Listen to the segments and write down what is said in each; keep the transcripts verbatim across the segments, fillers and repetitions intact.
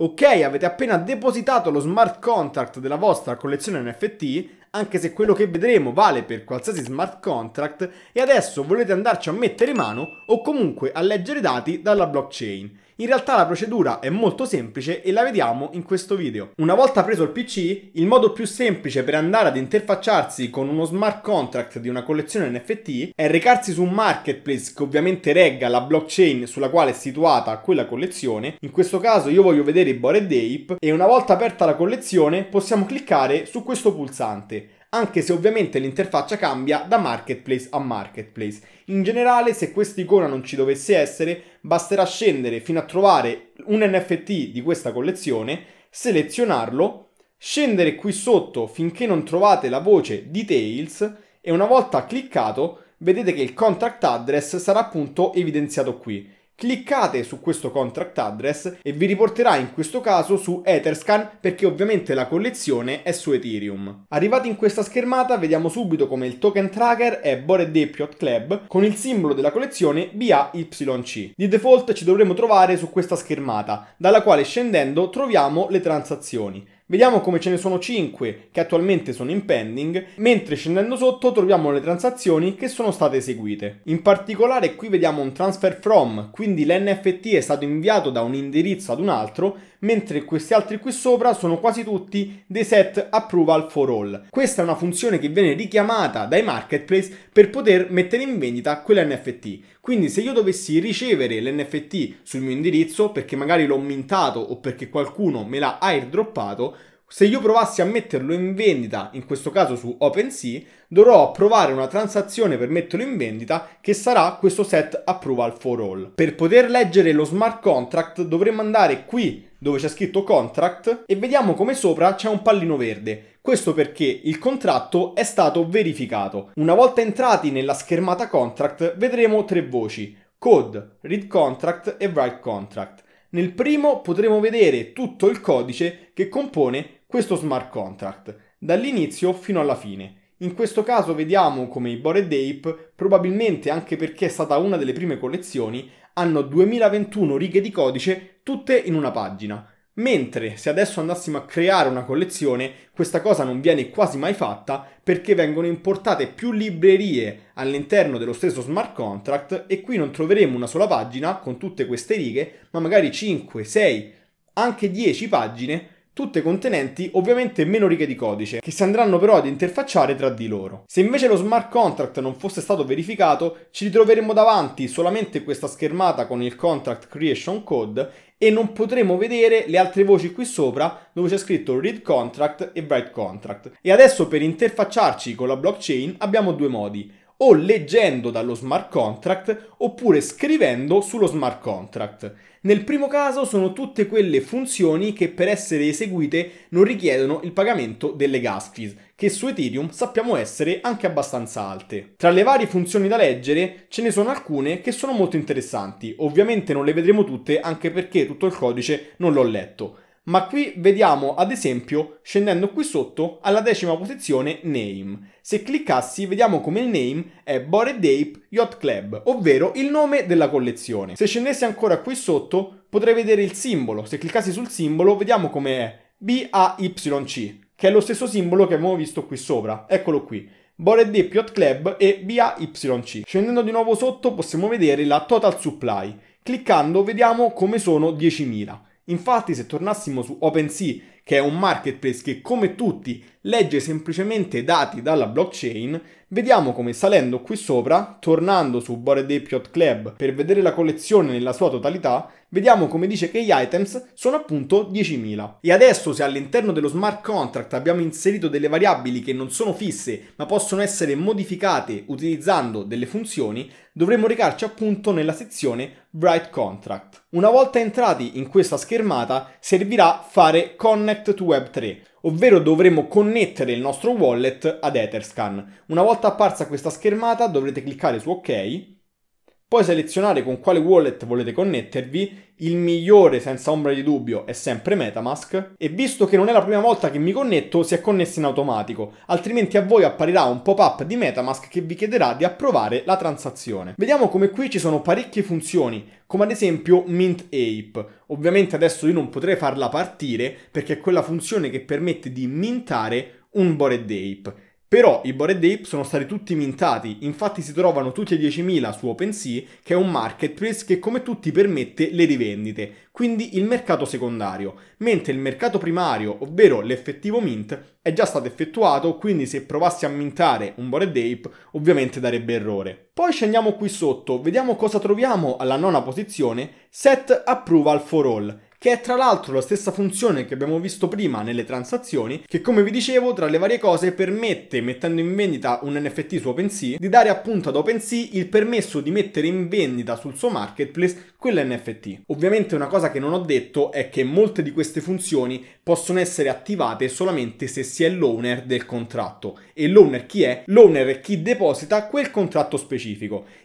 Ok, avete appena depositato lo smart contract della vostra collezione N F T, anche se quello che vedremo vale per qualsiasi smart contract, e adesso volete andarci a mettere mano o comunque a leggere i dati dalla blockchain. In realtà la procedura è molto semplice e la vediamo in questo video. Una volta preso il P C, il modo più semplice per andare ad interfacciarsi con uno smart contract di una collezione N F T è recarsi su un marketplace che ovviamente regga la blockchain sulla quale è situata quella collezione. In questo caso io voglio vedere i Bored Ape e una volta aperta la collezione possiamo cliccare su questo pulsante, anche se ovviamente l'interfaccia cambia da marketplace a marketplace. In generale, se quest'icona non ci dovesse essere, basterà scendere fino a trovare un N F T di questa collezione, selezionarlo, scendere qui sotto finché non trovate la voce details e una volta cliccato vedete che il contract address sarà appunto evidenziato qui. Cliccate su questo contract address e vi riporterà in questo caso su Etherscan, perché ovviamente la collezione è su Ethereum. Arrivati in questa schermata vediamo subito come il token tracker è Bored Ape Yacht Club con il simbolo della collezione B A Y C. Di default ci dovremo trovare su questa schermata, dalla quale scendendo troviamo le transazioni. Vediamo come ce ne sono cinque che attualmente sono in pending, mentre scendendo sotto troviamo le transazioni che sono state eseguite. In particolare qui vediamo un transfer from, quindi l'N F T è stato inviato da un indirizzo ad un altro, mentre questi altri qui sopra sono quasi tutti dei set approval for all. Questa è una funzione che viene richiamata dai marketplace per poter mettere in vendita quell'N F T. Quindi se io dovessi ricevere l'N F T sul mio indirizzo perché magari l'ho mintato o perché qualcuno me l'ha airdroppato, se io provassi a metterlo in vendita, in questo caso su OpenSea, dovrò provare una transazione per metterlo in vendita che sarà questo set approval for all. Per poter leggere lo smart contract dovremmo andare qui dove c'è scritto contract e vediamo come sopra c'è un pallino verde. Questo perché il contratto è stato verificato. Una volta entrati nella schermata contract vedremo tre voci: code, read contract e write contract. Nel primo potremo vedere tutto il codice che compone questo smart contract, dall'inizio fino alla fine. In questo caso vediamo come i Bored Ape, probabilmente anche perché è stata una delle prime collezioni, hanno duemilaventuno righe di codice tutte in una pagina. Mentre se adesso andassimo a creare una collezione, questa cosa non viene quasi mai fatta perché vengono importate più librerie all'interno dello stesso smart contract e qui non troveremo una sola pagina con tutte queste righe, ma magari cinque, sei, anche dieci pagine, tutte contenenti ovviamente meno righe di codice, che si andranno però ad interfacciare tra di loro. Se invece lo smart contract non fosse stato verificato, ci ritroveremmo davanti solamente questa schermata con il contract creation code e non potremo vedere le altre voci qui sopra dove c'è scritto read contract e write contract. E adesso per interfacciarci con la blockchain abbiamo due modi: o leggendo dallo smart contract oppure scrivendo sullo smart contract. Nel primo caso sono tutte quelle funzioni che per essere eseguite non richiedono il pagamento delle gas fees, che su Ethereum sappiamo essere anche abbastanza alte. Tra le varie funzioni da leggere ce ne sono alcune che sono molto interessanti, ovviamente non le vedremo tutte anche perché tutto il codice non l'ho letto. Ma qui vediamo ad esempio, scendendo qui sotto, alla decima posizione Name. Se cliccassi vediamo come il name è Bored Ape Yacht Club, ovvero il nome della collezione. Se scendessi ancora qui sotto potrei vedere il simbolo. Se cliccassi sul simbolo vediamo come è B A Y C, che è lo stesso simbolo che abbiamo visto qui sopra. Eccolo qui, Bored Ape Yacht Club e B A Y C. Scendendo di nuovo sotto possiamo vedere la Total Supply. Cliccando vediamo come sono diecimila. Infatti se tornassimo su OpenSea, che è un marketplace che come tutti legge semplicemente dati dalla blockchain, vediamo come salendo qui sopra, tornando su Bored Ape Yacht Club per vedere la collezione nella sua totalità, vediamo come dice che gli items sono appunto diecimila. E adesso se all'interno dello smart contract abbiamo inserito delle variabili che non sono fisse ma possono essere modificate utilizzando delle funzioni, dovremo recarci appunto nella sezione Write Contract. Una volta entrati in questa schermata servirà fare Connect to Web tre, ovvero dovremo connettere il nostro wallet ad Etherscan. Una volta apparsa questa schermata dovrete cliccare su OK Poi selezionare con quale wallet volete connettervi, il migliore senza ombra di dubbio è sempre Metamask, e visto che non è la prima volta che mi connetto si è connesso in automatico, altrimenti a voi apparirà un pop-up di Metamask che vi chiederà di approvare la transazione. Vediamo come qui ci sono parecchie funzioni, come ad esempio Mint Ape. Ovviamente adesso io non potrei farla partire perché è quella funzione che permette di mintare un Bored Ape. Però i Bored Ape sono stati tutti mintati, infatti si trovano tutti a diecimila su OpenSea, che è un marketplace che come tutti permette le rivendite, quindi il mercato secondario, mentre il mercato primario, ovvero l'effettivo mint, è già stato effettuato, quindi se provassi a mintare un Bored Ape ovviamente darebbe errore. Poi scendiamo qui sotto, vediamo cosa troviamo alla nona posizione, Set Approval for All, che è tra l'altro la stessa funzione che abbiamo visto prima nelle transazioni, che come vi dicevo tra le varie cose permette, mettendo in vendita un N F T su OpenSea, di dare appunto ad OpenSea il permesso di mettere in vendita sul suo marketplace quell'N F T. Ovviamente una cosa che non ho detto è che molte di queste funzioni possono essere attivate solamente se si è l'owner del contratto. E l'owner chi è? L'owner è chi deposita quel contratto specifico.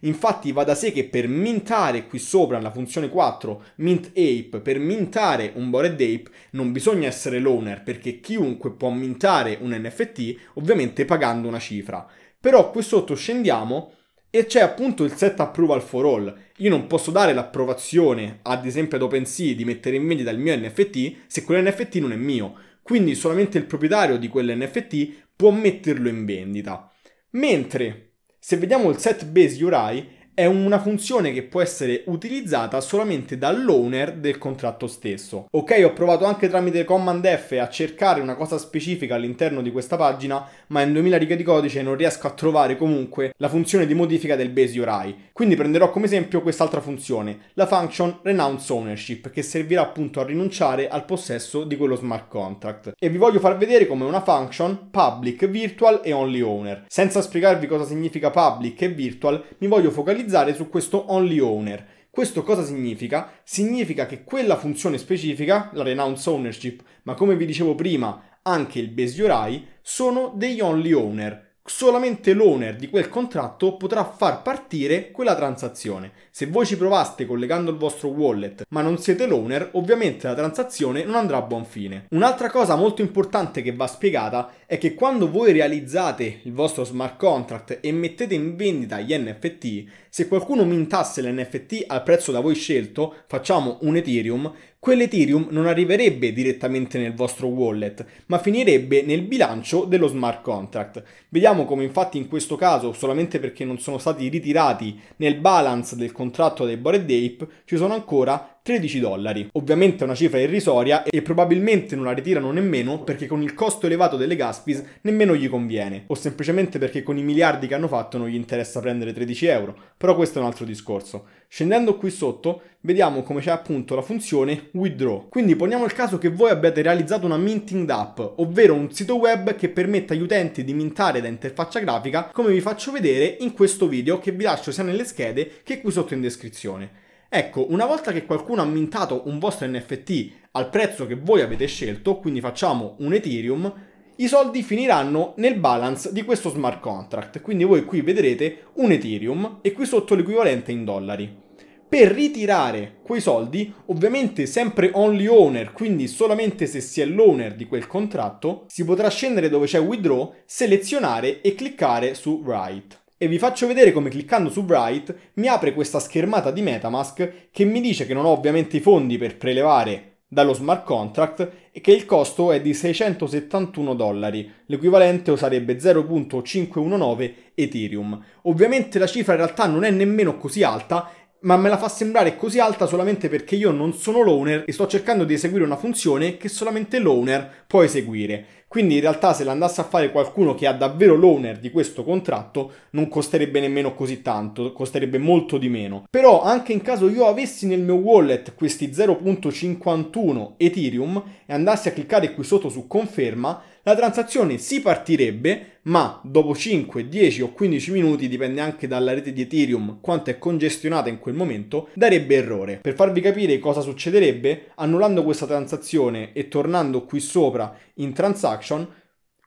Infatti va da sé che per mintare qui sopra la funzione quattro, Mint Ape, per mintare un Bored Ape non bisogna essere l'owner, perché chiunque può mintare un N F T ovviamente pagando una cifra. Però qui sotto scendiamo e c'è appunto il set approval for all. Io non posso dare l'approvazione ad esempio ad OpenSea di mettere in vendita il mio N F T se quell'N F T non è mio, quindi solamente il proprietario di quell'N F T può metterlo in vendita. Mentre se vediamo il set base U R I è una funzione che può essere utilizzata solamente dall'owner del contratto stesso. Ok, ho provato anche tramite Command F a cercare una cosa specifica all'interno di questa pagina, ma in duemila righe di codice non riesco a trovare comunque la funzione di modifica del base U R I. Quindi prenderò come esempio quest'altra funzione, la function Renounce Ownership, che servirà appunto a rinunciare al possesso di quello smart contract. E vi voglio far vedere come una function public, virtual e only owner. Senza spiegarvi cosa significa public e virtual, mi voglio focalizzare su questo only owner. Questo cosa significa? Significa che quella funzione specifica, la renounce ownership, ma come vi dicevo prima anche il base U R I, sono degli only owner. Solamente l'owner di quel contratto potrà far partire quella transazione. Se voi ci provaste collegando il vostro wallet ma non siete l'owner, ovviamente la transazione non andrà a buon fine. Un'altra cosa molto importante che va spiegata è che quando voi realizzate il vostro smart contract e mettete in vendita gli N F T, se qualcuno mintasse l'N F T al prezzo da voi scelto, facciamo un Ethereum, quell'Ethereum non arriverebbe direttamente nel vostro wallet, ma finirebbe nel bilancio dello smart contract. Vediamo come infatti in questo caso, solamente perché non sono stati ritirati nel balance del contratto dei Bored Ape, ci sono ancora tredici dollari. Ovviamente è una cifra irrisoria e probabilmente non la ritirano nemmeno perché con il costo elevato delle gas fees nemmeno gli conviene, o semplicemente perché con i miliardi che hanno fatto non gli interessa prendere tredici euro, però questo è un altro discorso. Scendendo qui sotto vediamo come c'è appunto la funzione withdraw. Quindi poniamo il caso che voi abbiate realizzato una minting app, ovvero un sito web che permette agli utenti di mintare da interfaccia grafica, come vi faccio vedere in questo video che vi lascio sia nelle schede che qui sotto in descrizione. Ecco, una volta che qualcuno ha mintato un vostro N F T al prezzo che voi avete scelto, quindi facciamo un Ethereum, i soldi finiranno nel balance di questo smart contract, quindi voi qui vedrete un Ethereum e qui sotto l'equivalente in dollari. Per ritirare quei soldi, ovviamente sempre only owner, quindi solamente se si è l'owner di quel contratto, si potrà scendere dove c'è withdraw, selezionare e cliccare su write. E vi faccio vedere come cliccando su write mi apre questa schermata di Metamask che mi dice che non ho ovviamente i fondi per prelevare dallo smart contract e che il costo è di seicentosettantuno dollari, l'equivalente sarebbe zero virgola cinquecentonove Ethereum. Ovviamente la cifra in realtà non è nemmeno così alta, ma me la fa sembrare così alta solamente perché io non sono l'owner e sto cercando di eseguire una funzione che solamente l'owner può eseguire. Quindi in realtà se l'andasse a fare qualcuno che ha davvero l'owner di questo contratto non costerebbe nemmeno così tanto, costerebbe molto di meno. Però anche in caso io avessi nel mio wallet questi zero virgola cinquantuno Ethereum e andassi a cliccare qui sotto su conferma, la transazione si partirebbe, ma dopo cinque, dieci o quindici minuti, dipende anche dalla rete di Ethereum quanto è congestionata in quel momento, darebbe errore. Per farvi capire cosa succederebbe, annullando questa transazione e tornando qui sopra in transaction,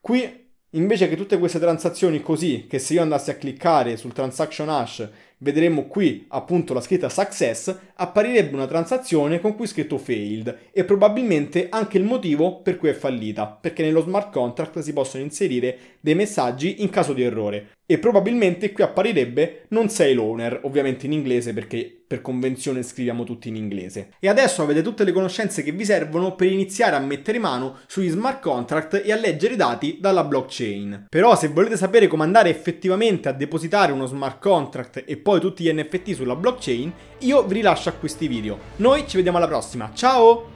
qui invece che tutte queste transazioni così, che se io andassi a cliccare sul transaction hash vedremo qui appunto la scritta success, apparirebbe una transazione con cui è scritto failed e probabilmente anche il motivo per cui è fallita, perché nello smart contract si possono inserire dei messaggi in caso di errore e probabilmente qui apparirebbe non sei l'owner, ovviamente in inglese perché per convenzione scriviamo tutti in inglese. E adesso avete tutte le conoscenze che vi servono per iniziare a mettere mano sugli smart contract e a leggere i dati dalla blockchain. Però se volete sapere come andare effettivamente a depositare uno smart contract e poi tutti gli N F T sulla blockchain, io vi rilascio a questi video. Noi ci vediamo alla prossima, ciao!